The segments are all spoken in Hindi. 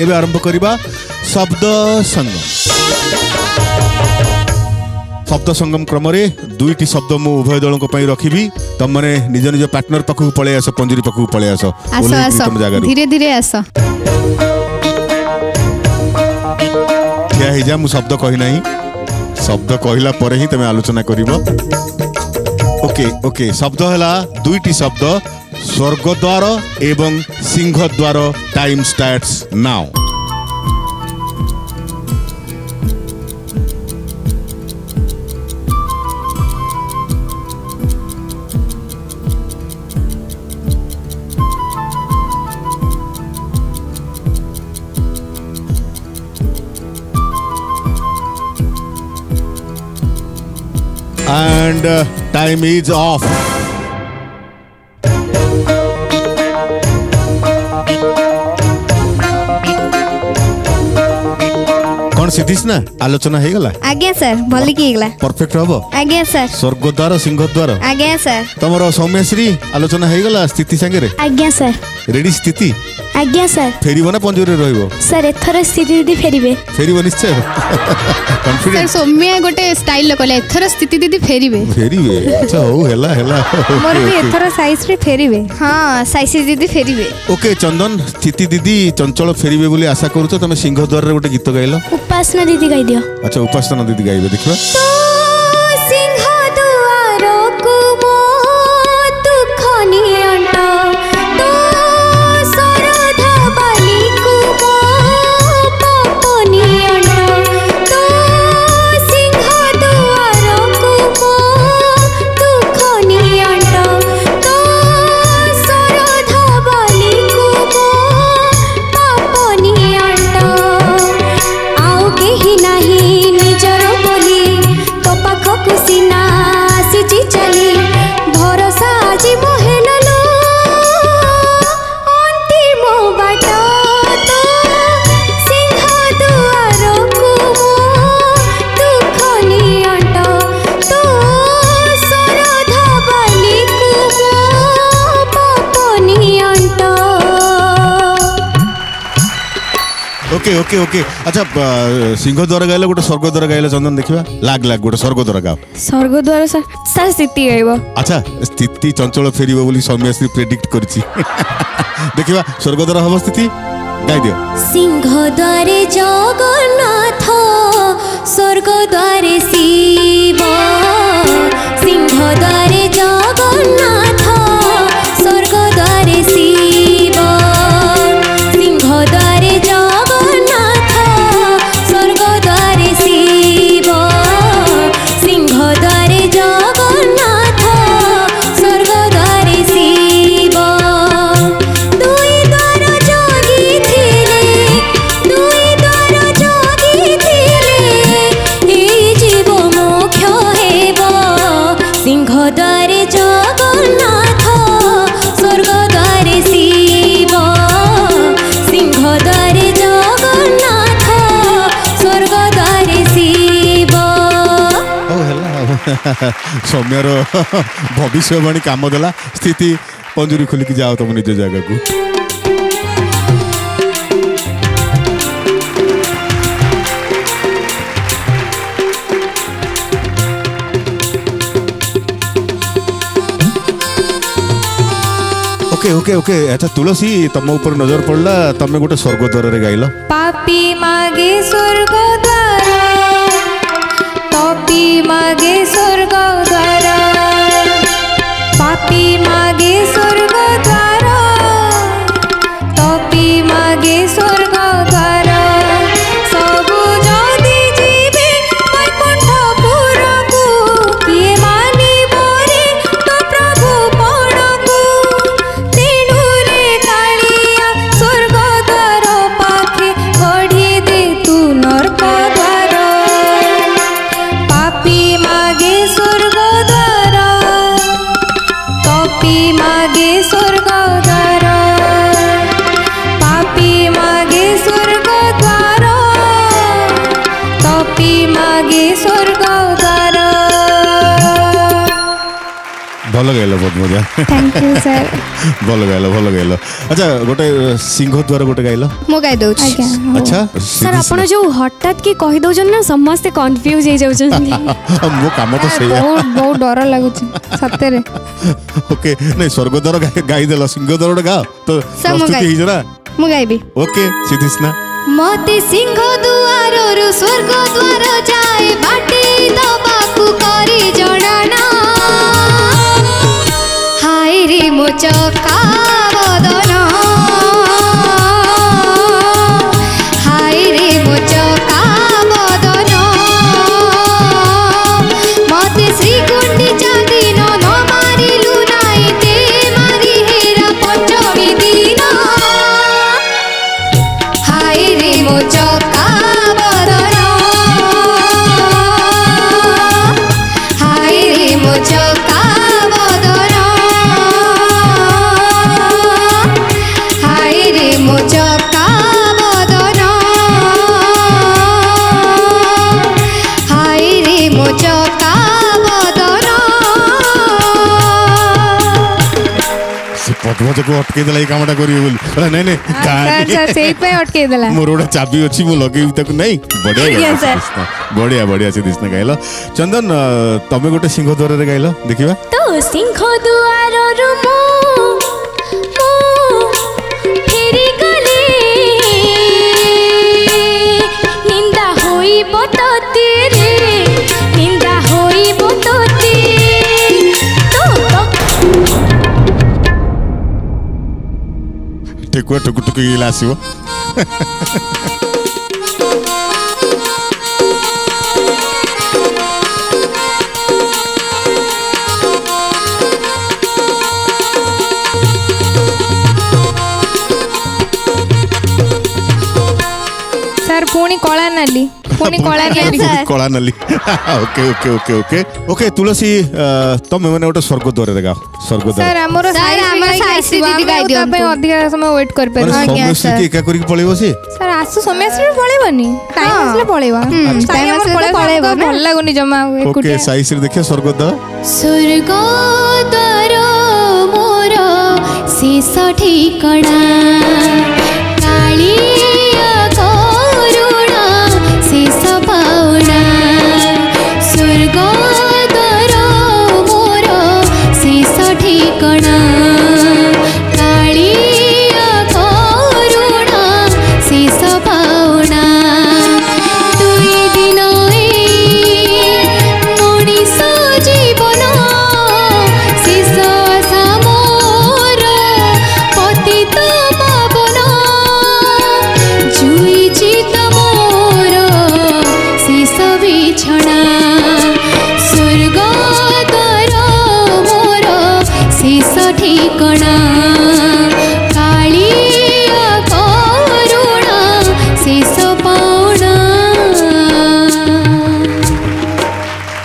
एवं आरंभ करिबा शब्द संगम। शब्द संगम क्रम रे दुईटी शब्द मु उभय दल को रखी तुम मैंने निज निज पार्टनर पाखु पलै आस पंजुरी पाखु पलै आस धीरे धीरे आस ठिया जा मु शब्द कही ना शब्द कहला पर ही तुम आलोचना करिबो। ओके ओके शब्द हला दुईटी शब्द स्वर्गद्वार एवं Singhadwar. Time starts now. And time is off. कौन सिद्धिस ना आलोचना है गला? आगे सर भली की गला। परफेक्ट होबो? आगे सर। स्वर्गद्वार सिंहद्वार? आगे सर। तमरो सौम्यश्री आलोचना है गला स्थिति संगे रे? आगे सर। रेडी स्थिति? आगे सर। फेरिबो ना पंजुरे रहइबो? सर एथर स्थिति दीदी फेरिबे? फेरिबो निश्चय। कॉन्फिडेंट सर सौम्या गोटे स्टाइल लकले एथर स्थिति दीदी फेरिबे? फेरिबे। अच्छा हो हेला हेला मोर भी एथर साइज रे फेरिबे। हां साइज दीदी फेरिबे। ओके चंदन स्थिति दीदी चंचल फेरिबे बोली आशा करू त तमे सिंहद्वार रे गोटे गीत गाइलो। उपासना दीदी गाइ दियो। अच्छा उपासना दीदी गाइबे देखबा। ओके ओके अच्छा सिंहद्वार गाइले गोटे स्वर्गद्वार गाइले चंदन देखिबा लाग लाग गोटे स्वर्गद्वार गाओ। स्वर्गद्वार सर सर स्थिति गाइबो। अच्छा स्थिति चंचल फेरिबो बोली सौम्यश्री प्रेडिक्ट करछि। देखिबा स्वर्गद्वार होबो स्थिति गाइ दियो। सिंहद्वार जगन्नाथ स्वर्गद्वार शिव सिंहद्वार जगन्नाथ स्वर्गद्वार शिव सिंहद्वार सौम्यर भविष्यवाणी काम देला स्थिति पंजुरी खोलिक जाओ तुम निज जगह को। ओके ओके ओके अच्छा तुलसी तुम ऊपर नजर पड़ला तुम गोटे स्वर्गद्वार रे गाइल। पापी मागे स्वर्गद्वार पापी मागे स्वर्गद्वार पापी मागे स्वर्गद्वार पापी मागे स्वर्गद्वार सब जदी जीवे वैकुंठ पुरकु किए मानिबो रे तो प्रभु पणकु तेनु रे कालिया स्वर्गद्वार पाखे गढ़ी दे तू नरक मागे स्वर्गद्वार पापी मागे। भल गाइल बहुत मजा थैंक यू सर भल गाइल अच्छा गोटे सिंह द्वार गोटे गाइल मो गाइ दो अच्छा सर आपण जो हटात की कहि दो जन ना समस्त कंफ्यूज हो जाउ जन मो काम तो सही बहुत डर लागु सत्य रे ओके नहीं स्वर्ग द्वार गाइ देला सिंह द्वार गा तो प्रस्तुति हे जरा मो गाइबी ओके सिद्धिस्ना मोती सिंह द्वार रु स्वर्ग द्वार जाए बाटी दबा कु करी जणाना रे मो चका बदन हाय रे मो चका बदन मते श्री गुंडीचा दिन न मारिलु नाई ते मारी हेरा पंचमी दिन हाय रे मो चका बदन हाय रे मो चका पद्मज को अटके दला कामटा करियो बोल अरे नहीं नहीं सर सेही पे अटके दला मोरोडा चाबी अछि मो लगेउ तक नहीं बढ़िया सर बढ़िया बढ़िया से दिसना गाइलो चंदन तमे गोटे सिंह द्वार रे गाइलो देखिबा तो सिंह द्वार रो मो फेरी गले निंदा होई बतो तेरे निंदा होई बतो टेकुआ टुकु टुकु इलासियो सर कोणी कळा नाली okay okay okay okay okay तुलसी तमे माने ओटा स्वर्ग द्वार रे गा स्वर्ग द्वार सर हमरो साई श्री दीदी गाय दियो पे अधिक समय वेट कर पे हां सर समेश की का करी पळेबो से सर आसु समेश भी पळेबोनी टाइम असले पळेबा टाइम असले पळेबा भल लागोनी जमा ओके साई श्री देखिए स्वर्ग द्वार मोर शेष ठिकाणा काली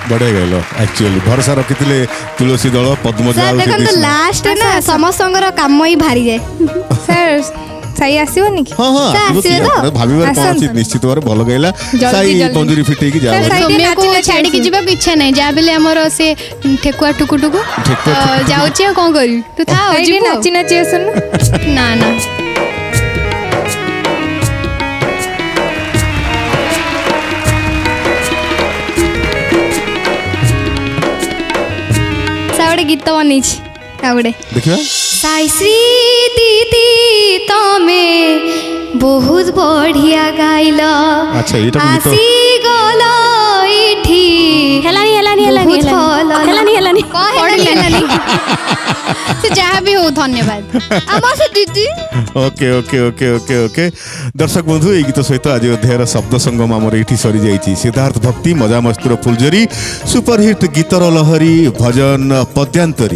बड़े गलो एक्चुअली भरोसा रखिथिले तुलसी दल पद्मजा सर देखन तो लास्ट ना समसंगर काम ही भारी जाए सर साई आसीओ नि हां हां आसीओ तो भाभी बार पहुंची निश्चित बार भल गइला साई तंदूरी फिटे की जाओ सर सोमिया को छाड़ी की जीवा इच्छा नै जा बेले हमर से ठेकुआ टुकुटुकु जाउ छी कोन करी तू था ओजी नाची नाची असन ना ना गीत बन देखा साई श्री दीदी तमे बहुत बढ़िया गाइल अच्छा ये तो आसी गलो इठी हेलानी से जहाँ भी हो धन्यवाद आमा से दीदी okay okay okay okay okay दर्शक बंधु ये गीत सहित आज अध्यायर शब्द संगम आमर ये सरी जाइए सिद्धार्थ भक्ति मजा मस्तिर फुलझरी सुपरहिट गीतर लहरी भजन पद्यांतरी।